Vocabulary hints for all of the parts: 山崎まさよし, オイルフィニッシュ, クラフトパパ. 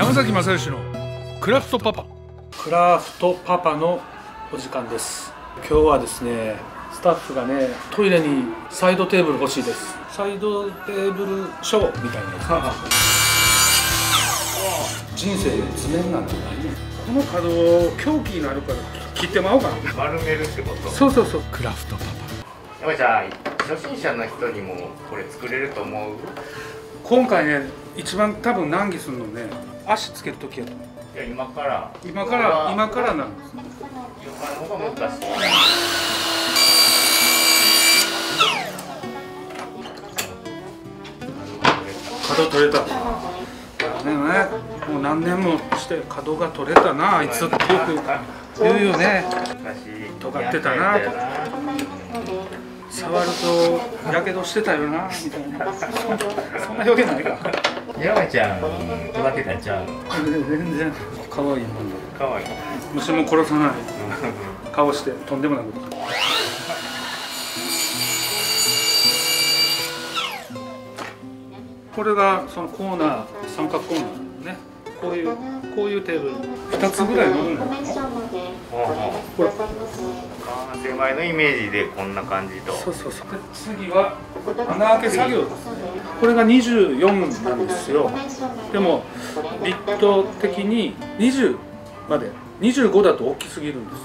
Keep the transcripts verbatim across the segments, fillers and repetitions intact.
山崎まさよしのクラフトパパクラフトパパのお時間です。今日はですね、スタッフがね、トイレにサイドテーブル欲しいです。サイドテーブルショーみたいなやつ、ね、はは人生で詰めんなんてないね。この角を凶器になるから切ってまおうかな丸めるってこと。そうそうそう、クラフトパパ。山ちゃん、初心者の人にもこれ作れると思う？今回ね、一番多分難儀するのね、足つけるときやと思う。いや、今から今から今からなんですね。今の方が難しい。角取れた。でもね、もう何年もして角が取れたなあいつってよく言うよね。尖ってたな、触るとやけどしてたよなみたいなそんな表現ないか。山ちゃん、育てたんちゃう？全然可愛いもんだ。可愛い。虫も殺さない顔してとんでもなく。これがそのコーナー、三角コーナーね。こういうこういうテーブル二つぐらい乗るんだよ。ほら。手前のイメージでこんな感じと。そうそうそう。次は穴開け作業です。これがにじゅうよんなんですよ。でもビット的ににじゅうまで、にじゅうごだと大きすぎるんですよ。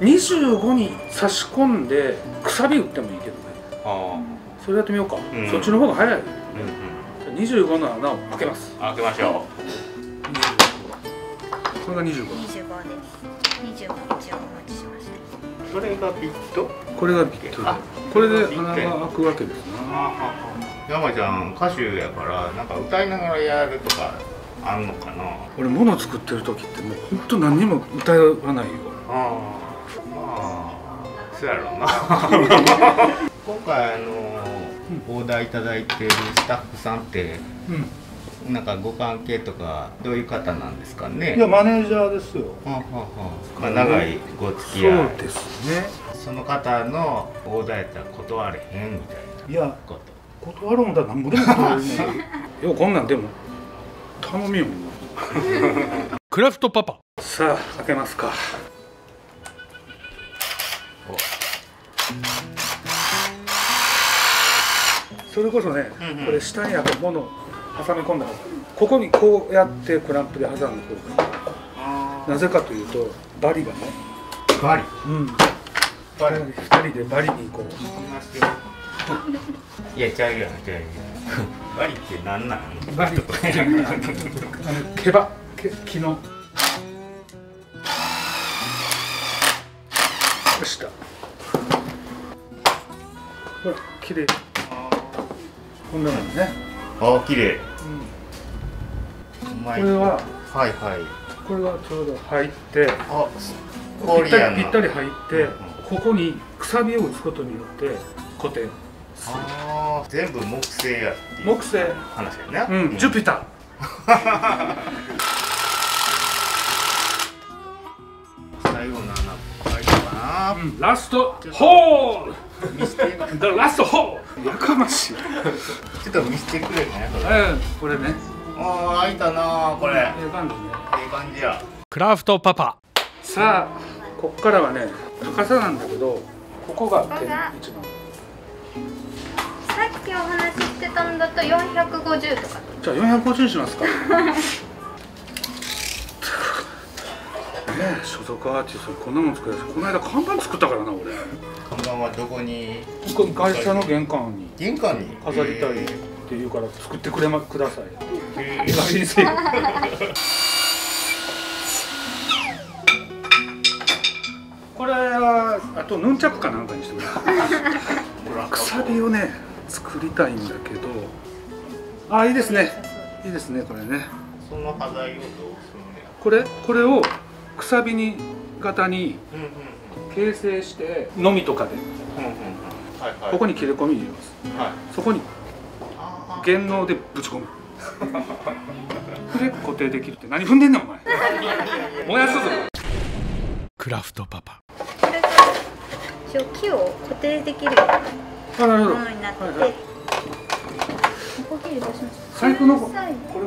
にじゅうごに差し込んでくさび打ってもいいけどね。ああ。それやってみようか。うん、そっちの方が早い。うんうん。にじゅうごの穴を開けます。開けましょう。これがにじゅうご。にじゅうごです。にじゅうご日をお待ちしました。これがビット？これがビット。これで穴が開くわけですね。山ちゃん歌手やからなんか歌いながらやるとかあんのかな。俺物作ってる時ってもう本当何にも歌わないよ。ああ、まあそうやろうな。今回あのオーダーいただいてるスタッフさんって、うん、なんかご関係とかどういう方なんですかね。いや、マネージャーですよ。はあはあ。まあ長いご付き合い。そうですね。その方のオーダーやったら断れへんみたいな。いや、断るんだなんぼでも断れへん。よ、こんなんでも頼みよ。クラフトパパ。さあ、開けますか。それこそね、これ下にあるものを挟み込んだ方が、ここにこうやってクランプで挟んだ方がいい。なぜかというと、バリがね。バリ。うん。バリ、二人でバリに行こう。いや、ちゃうよ、ちゃうよ。バリってなんなん？バリ。毛羽、木の。よしだ。ほら、綺麗。こんな感じね。ああ、綺麗。これは、はいはい。これはちょうど入って、あ、ぴったりぴったり入って、ここにくさびを打つことによって固定。ああ、全部木製やっていう。木製。話だよね。うん、ジュピター。最後の穴開いたかな。うん、ラストホール。見せて。ラストホール。やかましい。ちょっと見せてくれね、これ。うん、これね。ああ、開いたな、これ。ええ感じね。ええ感じや。クラフトパパ。さあ、こっからはね、高さなんだけど、ここが一番。さっきお話ししてたんだとよんひゃくごじゅうとか。じゃあよんひゃくごじゅうしますか。ねえ、所属アーティストこんなもん作るやつ。この間看板作ったからな、俺。看板はどこに？ここ会社の玄関に。玄関に飾りたいって言うから作ってくれまください。ええ、先生。これはあとヌンチャクかなんかにしてもらう。くさびをね。作りたいんだけど、ああ、いいですね、いいですね、これね。その端材をどうするんだよ。これこれをくさびに型に形成してのみとかで、ここに切れ込み入れます。はい、そこに原能でぶち込む。で固定できるって何踏んでんねんお前。燃やすぞ。クラフトパパ。これが木を固定できる。あ、なるほど。財布のこれ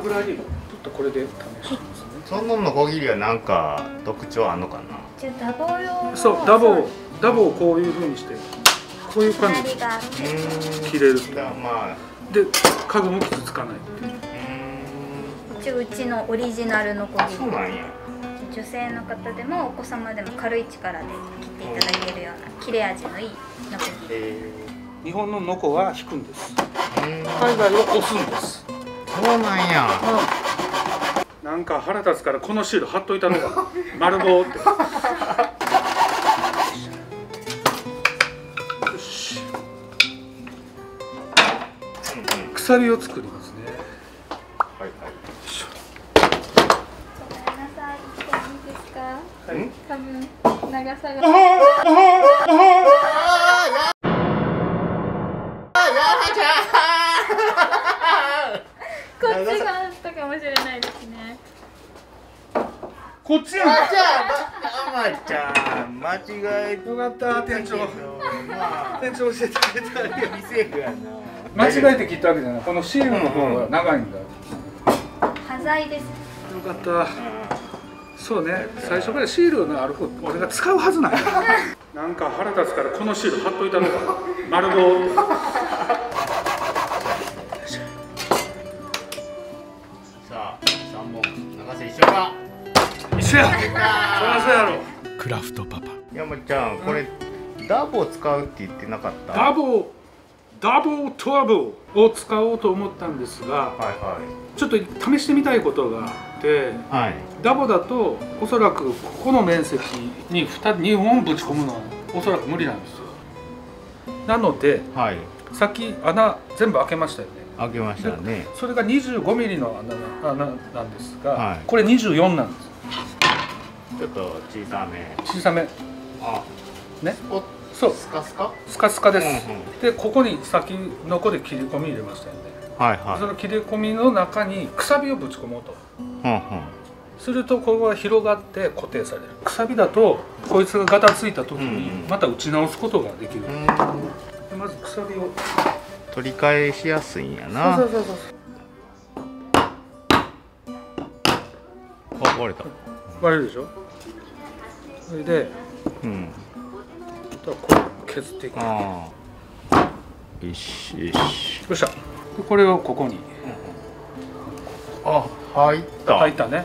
ぐらいちょっとこれで試しますね。そんなのこぎりはなんか特徴あんのかな。じゃダボ用。そうダボダボをこういう風にしてこういう感じで切れる。まあで家具も傷つかないっていう。一応うちのオリジナルのこぎり。そうなんや。女性の方でもお子様でも軽い力で切っていただけるような切れ味のいいノコギリ。日本のノコは引くんです。海外は押すんです。そうなんや。なんか腹立つからこのシール貼っといたのが丸棒って。よし。鎖を作りますね。はいはい。多分長さがこっちがあったかもしれないですね。こっちやん。あまちゃん間違えよかった店長。店長教えてくれたらミセーフやな。間違えて切ったわけじゃない。このシールの方が長いんだ。端材です。よかった。そうね、最初からシールのある方俺が使うはずなんや。なんか腹立つからこのシール貼っといたのか丸棒。さあさんぼん長瀬一緒か。一緒や。そりゃそうやろ。クラフトパパ山ちゃんこれ、うん、ダボを使うって言ってなかった。ダボダボトラボを使おうと思ったんですが、はいはい、ちょっと試してみたいことがあって、はい、ダボだとおそらくここの面積に 2, 2本ぶち込むのはおそらく無理なんですよ。なので、はい、さっき穴全部開けましたよね。開けましたね。それが にじゅうごミリ の穴なんですが、はい、これにじゅうよんなんです。ちょっと小さめ小さめあねっそうスカスカスカスカです、うんうん、でここに先のこで切り込み入れましたよね。はいはい。その切り込みの中にくさびをぶち込もうと、うんうん、するとここが広がって固定される。くさびだとこいつがガタついた時にまた打ち直すことができる、うんうん、でまずくさびを取り返しやすいんやな。そうそうそうそう。あ、割れた。割れるでしょ。それで、うんこれ削っていく。よしよし。どうした。これをここに。あ、入った。入ったね。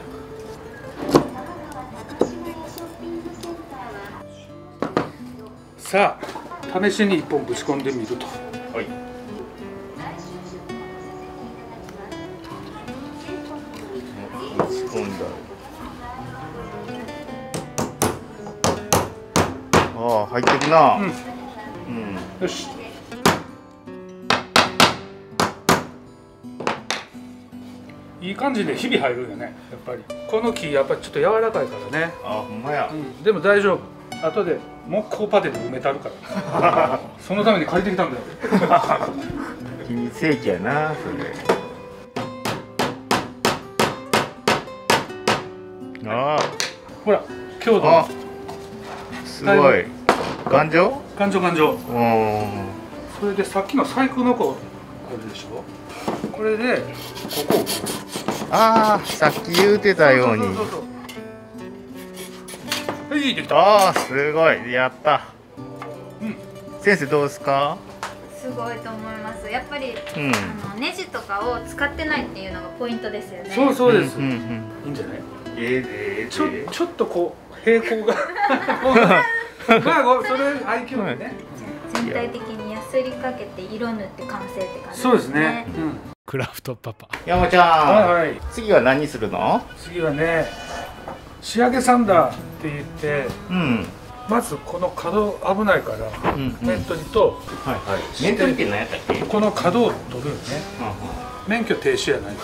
さあ、試しに一本ぶち込んでみると。はい。ぶち込んだ。ああ入ってるな。うん。よし。いい感じで日々入るよね。やっぱりこの木やっぱりちょっと柔らかいからね。あ、ほんまや。うん、でも大丈夫。後で木工パテで埋めたるから。そのために借りてきたんだよ。君正義やなそれ。ああ。ほら強度。すごい頑丈頑丈頑丈。それでさっきの細工の子あるでしょ。これでここをああさっき言うてたようにはいできた。ああすごいやった、うん、先生どうですか。すごいと思います。やっぱり、うん、あのネジとかを使ってないっていうのがポイントですよね。そうそうです。いいんじゃない。えー、えー、ちょちょっとこう平行がまあごそれ愛嬌ね、はい、全体的にやすりかけて色塗って完成って感じですね。そうですね、うん、クラフトパパ山ちゃん、はいはい、次は何するの。次はね仕上げサンダーって言って、うん、まずこの角危ないから、うんうん、メントリとメントリって何やったっけ。この角を取るよね、うん、免許停止やないい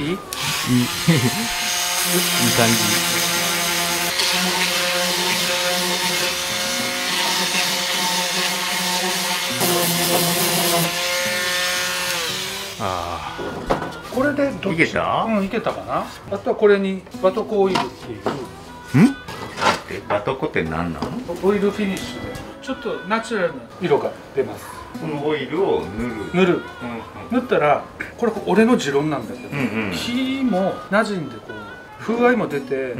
いいいいい感じ。ああ。これでどっち。いけた？うん、いけたかな。あとはこれにバトコオイルっていう。うん？バトコって何なの？オイルフィニッシュでちょっとナチュラルな色が出ます。このオイルを塗る塗る、塗ったら、これ俺の持論なんだけど、火もなじんでこう風合いも出て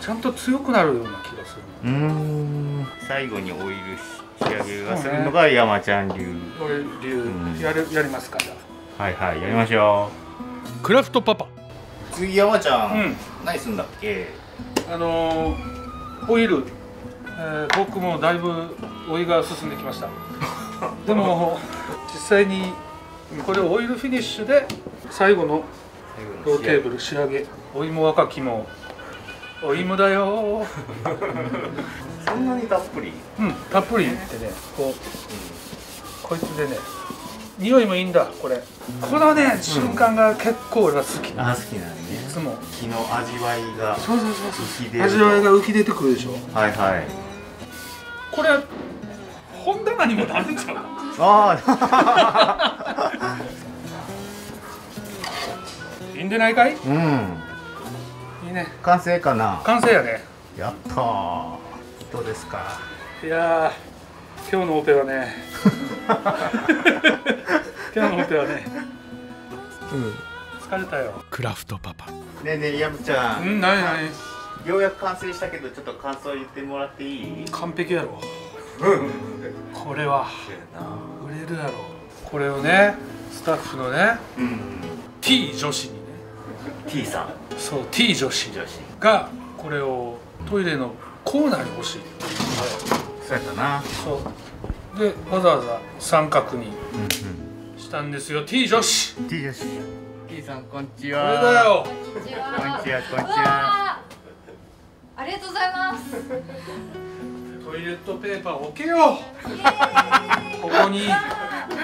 ちゃんと強くなるような気がする。最後にオイル仕上げがするのが山ちゃん流。これ流やるやりますから、はいはい、やりましょう。クラフトパパ、次山ちゃん何するんだっけ。あのオイル、僕もだいぶ追いが進んできました。でも実際にこれをオイルフィニッシュで最後のローテーブル仕上げ。お芋若きもお芋だよ。そんなにたっぷり？うん、たっぷりってね、こうこいつでね、匂いもいいんだこれ。このね瞬間が結構俺は好き。あ、好きなのね。いつも木の味わいが浮き出てくるでしょ。はいはい。これ本棚にもなるんちゃう？ああ。いいんでないかい？うん。いいね。完成かな。完成やね。やったー。どうですか。いやー、今日のオペはね。今日のオペはね。うん。疲れたよ。クラフトパパ。ねえねえ、やぶちゃん。うん、ないない。ようやく完成したけど、ちょっと感想言ってもらっていい？完璧やろ。これは売れるだろう。これをねスタッフのね T 女子にね、 T さん、そう T 女子がこれをトイレのコーナーに欲しい。そうやったな。そうでわざわざ三角にしたんですよ。 T 女子、 T 女子、 T さんこんにちは。これだよ。こんにちは、こんにちは。ありがとうございます。トイレットペーパー置けよ。ここに。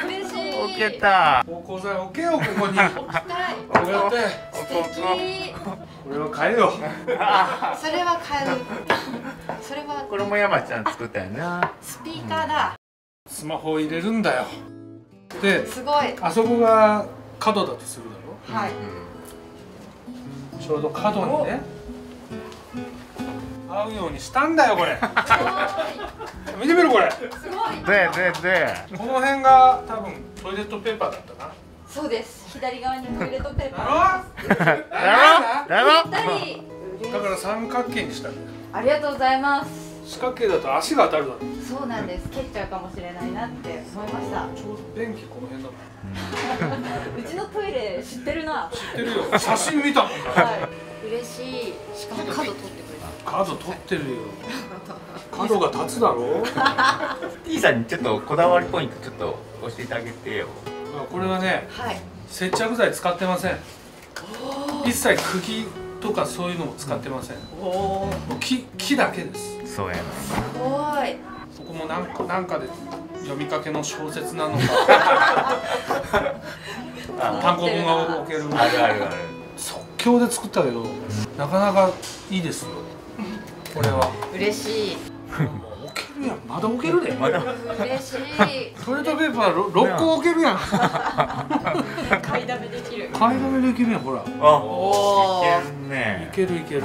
嬉しい。置けた。芳香剤置けよ、ここに。置きたい。こうやって。これは買えよ。それは買える。それは。これも山ちゃん作ったよな。スピーカーだ。スマホを入れるんだよ。で、すごい。あそこが角だとするだろ。はい。ちょうど角にね。合うようにしたんだよこれ。見てみるこれ。すごい。でででこの辺が多分トイレットペーパーだったな。そうです。左側にトイレットペーパー。だろ？だろ？だろ？だから三角形にしたんだよ。ありがとうございます。四角形だと足が当たるだろ。そうなんです。蹴っちゃうかもしれないなって思いました。ちょうど便器この辺だもん。うちのトイレ知ってるな。知ってるよ。写真見たもん。はい。嬉しい。しかも角取って。角取ってるよ。角が立つだろ。T さんにちょっとこだわりポイントちょっと教えてあげてよ。これはね、はい、接着剤使ってません。一切釘とかそういうのも使ってません。お木木だけです。そうやな。すごい。そこもなんかなんかで読みかけの小説なのか。単行本が置ける。あるあるある。即興で作ったけどなかなかいいですよ。これは嬉しい。置けるやん。まだ置けるで。まだ嬉しい。トイレットペーパーろっこ置けるやん。買いだめできる。買いだめできるやんほら。おー。いけるいける。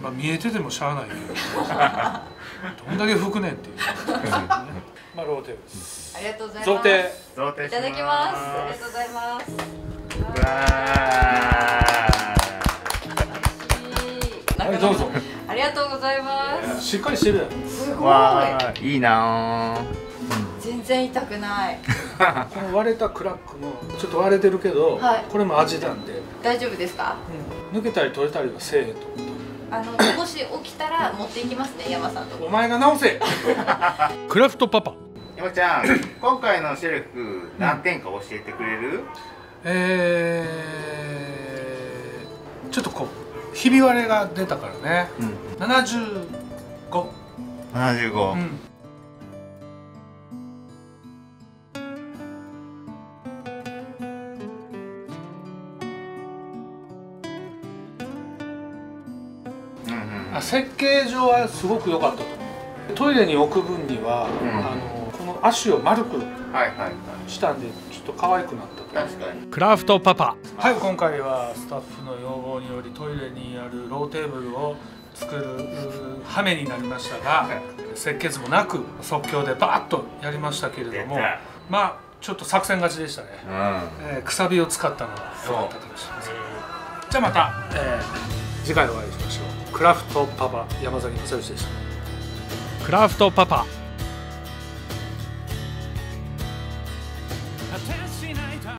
まあ見えててもしゃあないけど。どんだけ拭くねんっていう。まあローテです。ありがとうございます。贈呈。贈呈いただきます。ありがとうございます。わー。どうぞ。ありがとうございます。しっかりしてる。すごい。いいな。全然痛くない。この割れたクラックもちょっと割れてるけど、これも味なんで。大丈夫ですか？抜けたり取れたりはせえと。あのもし起きたら持っていきますね、山さんと。お前が直せ。クラフトパパ。山ちゃん、今回のシェルフ何点か教えてくれる？ええ、ちょっとこう。ひび割れが出たからね。七十五。七十五。あ、設計上はすごく良かったと思う。トイレに置く分には、うん、あのこの足を丸くしたんで、ちょっと可愛くなった。確かに。クラフトパパ、はい、今回はスタッフの要望によりトイレにあるローテーブルを作る羽目になりましたが、設計図もなく即興でバーッとやりましたけれども、まあちょっと作戦勝ちでしたね、うんえー、くさびを使ったのが良かったかもしれません。じゃあまた、えー、次回お会いしましょう。クラフトパパ山崎正義でした。クラフトパパ